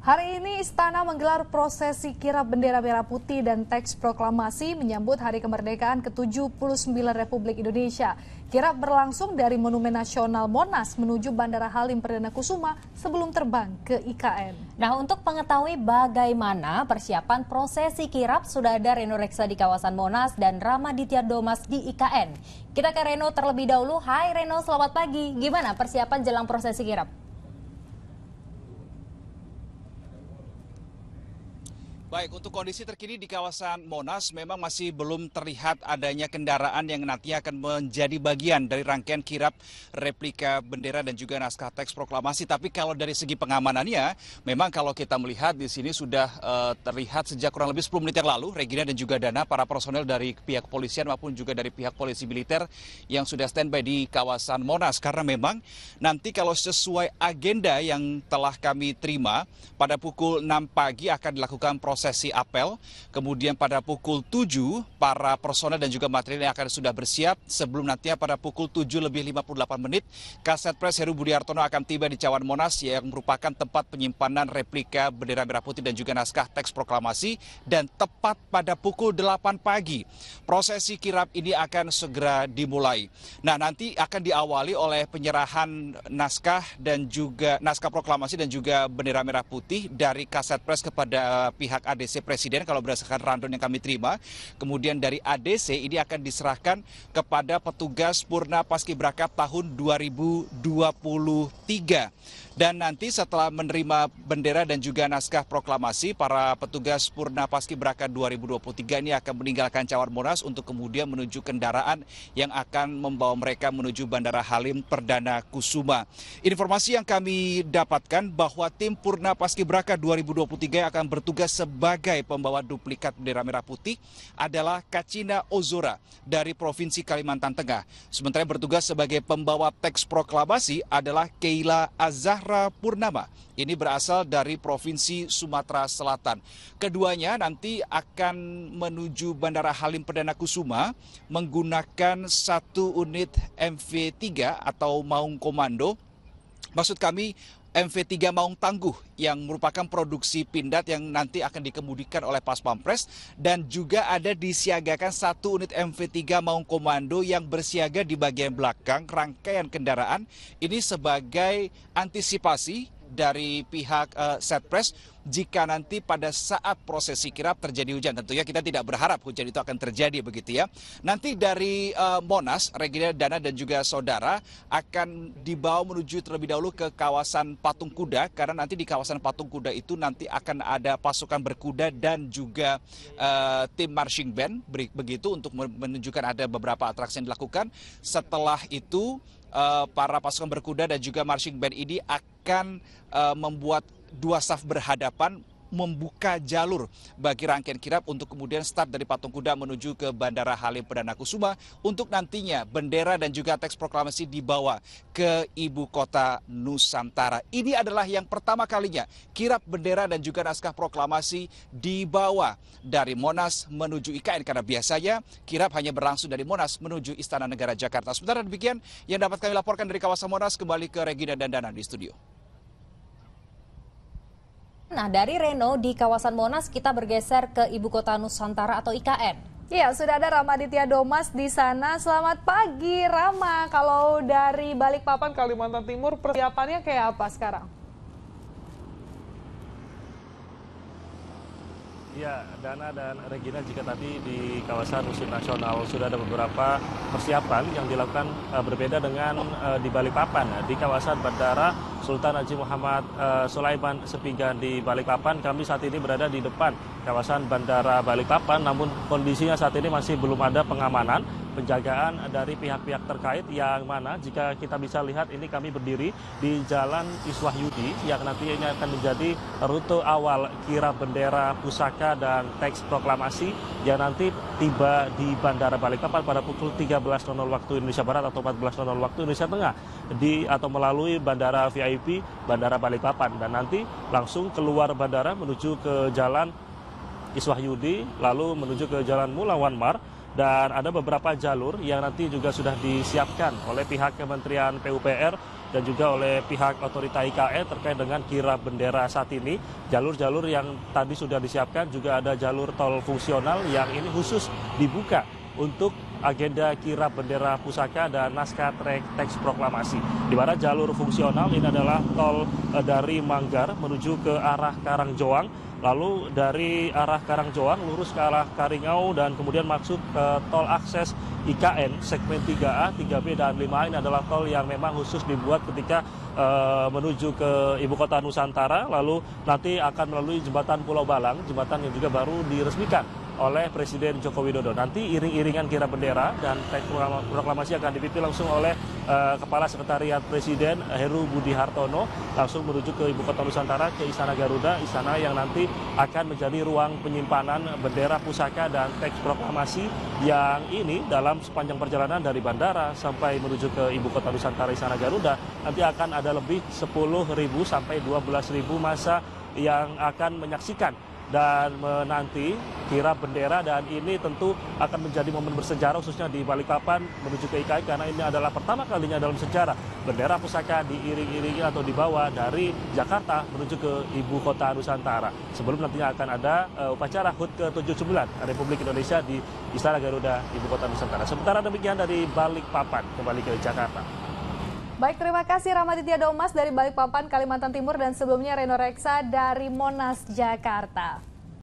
Hari ini Istana menggelar prosesi kirap bendera merah putih dan teks proklamasi menyambut Hari Kemerdekaan ke-79 Republik Indonesia. Kirap berlangsung dari Monumen Nasional Monas menuju Bandara Halim Perdanakusuma sebelum terbang ke IKN. Nah, untuk mengetahui bagaimana persiapan prosesi kirap sudah ada Reno Reksa di kawasan Monas dan Ramaditya Domas di IKN. Kita ke Reno terlebih dahulu. Hai Reno, selamat pagi. Gimana persiapan jelang prosesi kirap? Baik, untuk kondisi terkini di kawasan Monas memang masih belum terlihat adanya kendaraan yang nantinya akan menjadi bagian dari rangkaian kirap replika bendera dan juga naskah teks proklamasi. Tapi kalau dari segi pengamanannya, memang kalau kita melihat di sini sudah terlihat sejak kurang lebih 10 menit yang lalu, Regina dan juga Dana, para personel dari pihak kepolisian maupun juga dari pihak polisi militer yang sudah standby di kawasan Monas. Karena memang nanti kalau sesuai agenda yang telah kami terima, pada pukul 6 pagi akan dilakukan prosesi apel, kemudian pada pukul 7 para personel dan juga material yang akan sudah bersiap sebelum nantinya pada pukul 7:58 Setpres Heru Budi Hartono akan tiba di Cawan Monas yang merupakan tempat penyimpanan replika bendera merah putih dan juga naskah teks proklamasi, dan tepat pada pukul 8 pagi prosesi kirap ini akan segera dimulai. Nah, nanti akan diawali oleh penyerahan naskah dan juga naskah proklamasi dan juga bendera merah putih dari Kasetpres kepada pihak ADC Presiden kalau berdasarkan rundown yang kami terima. Kemudian dari ADC ini akan diserahkan kepada petugas Purna Paskibraka tahun 2023. Dan nanti setelah menerima bendera dan juga naskah proklamasi, para petugas Purna Paskibraka 2023 ini akan meninggalkan Cawan Monas untuk kemudian menuju kendaraan yang akan membawa mereka menuju Bandara Halim Perdanakusuma. Informasi yang kami dapatkan bahwa tim Purna Paskibraka 2023 akan bertugas sebagai pembawa duplikat bendera merah putih adalah Kacina Ozora dari Provinsi Kalimantan Tengah. Sementara bertugas sebagai pembawa teks proklamasi adalah Keila Azzahra Purnama. Ini berasal dari Provinsi Sumatera Selatan. Keduanya nanti akan menuju Bandara Halim Perdanakusuma menggunakan satu unit MV3 atau Maung Komando. Maksud kami MV3 Maung Tangguh yang merupakan produksi Pindad yang nanti akan dikemudikan oleh Paspampres, dan juga ada disiagakan satu unit MV3 Maung Komando yang bersiaga di bagian belakang rangkaian kendaraan ini sebagai antisipasi dari pihak Setpres jika nanti pada saat prosesi kirap terjadi hujan. Tentunya kita tidak berharap hujan itu akan terjadi, begitu ya. Nanti dari Monas, Regina, Dana dan juga Saudara akan dibawa menuju terlebih dahulu ke kawasan Patung Kuda, karena nanti di kawasan Patung Kuda itu nanti akan ada pasukan berkuda dan juga tim marching band, begitu, untuk menunjukkan ada beberapa atraksi yang dilakukan. Setelah itu para pasukan berkuda dan juga marching band ini akan membuat dua saf berhadapan, membuka jalur bagi rangkaian kirap untuk kemudian start dari Patung Kuda menuju ke Bandara Halim Perdanakusuma untuk nantinya bendera dan juga teks proklamasi dibawa ke Ibu Kota Nusantara. Ini adalah yang pertama kalinya kirap bendera dan juga naskah proklamasi dibawa dari Monas menuju IKN, karena biasanya kirap hanya berlangsung dari Monas menuju Istana Negara Jakarta. Sementara demikian yang dapat kami laporkan dari kawasan Monas. Kembali ke Regina dan Danan di studio. Nah, dari Reno di kawasan Monas kita bergeser ke Ibu Kota Nusantara atau IKN. Iya, sudah ada Ramaditya Domas di sana. Selamat pagi, Rama. Kalau dari Balikpapan, Kalimantan Timur, persiapannya kayak apa sekarang? Ya, Dana dan Regina, jika tadi di kawasan Museum Nasional sudah ada beberapa persiapan yang dilakukan berbeda dengan di Balikpapan. Di kawasan Bandara Sultan Haji Muhammad Sulaiman Sepinggan di Balikpapan, kami saat ini berada di depan kawasan Bandara Balikpapan, namun kondisinya saat ini masih belum ada pengamanan, penjagaan dari pihak-pihak terkait, yang mana jika kita bisa lihat ini kami berdiri di Jalan Iswahyudi yang nantinya akan menjadi rute awal kirap bendera, pusaka dan teks proklamasi yang nanti tiba di Bandara Balikpapan pada pukul 13.00 waktu Indonesia Barat atau 14.00 waktu Indonesia Tengah atau melalui Bandara VIP Bandara Balikpapan, dan nanti langsung keluar bandara menuju ke Jalan Iswahyudi lalu menuju ke Jalan Mulawanmar. Dan ada beberapa jalur yang nanti juga sudah disiapkan oleh pihak Kementerian PUPR dan juga oleh pihak otorita IKN terkait dengan kirap bendera saat ini. Jalur-jalur yang tadi sudah disiapkan, juga ada jalur tol fungsional yang ini khusus dibuka untuk agenda kirap bendera pusaka dan naskah teks proklamasi. Di mana jalur fungsional ini adalah tol dari Manggar menuju ke arah Karangjoang, lalu dari arah Karangjoang lurus ke arah Karingau dan kemudian masuk ke tol akses IKN segmen 3A, 3B, dan 5A. Ini adalah tol yang memang khusus dibuat ketika menuju ke Ibu Kota Nusantara, lalu nanti akan melalui Jembatan Pulau Balang, jembatan yang juga baru diresmikan oleh Presiden Joko Widodo. Nanti iring-iringan kirap bendera dan teks proklamasi akan dipimpin langsung oleh Kepala Sekretariat Presiden Heru Budi Hartono, langsung menuju ke Ibu Kota Nusantara, ke Istana Garuda, istana yang nanti akan menjadi ruang penyimpanan bendera pusaka dan teks proklamasi, yang ini dalam sepanjang perjalanan dari bandara sampai menuju ke Ibu Kota Nusantara, Istana Garuda, nanti akan ada lebih 10.000 sampai 12.000 massa yang akan menyaksikan dan menanti kirap bendera. Dan ini tentu akan menjadi momen bersejarah khususnya di Balikpapan menuju ke IKN, karena ini adalah pertama kalinya dalam sejarah bendera pusaka diiring-iringi atau dibawa dari Jakarta menuju ke Ibu Kota Nusantara. Sebelum nantinya akan ada upacara HUT ke-79 Republik Indonesia di Istana Garuda, Ibu Kota Nusantara. Sementara demikian dari Balikpapan, kembali ke Jakarta. Baik, terima kasih Ramaditya Domas dari Balikpapan, Kalimantan Timur, dan sebelumnya Reno Reksa dari Monas, Jakarta.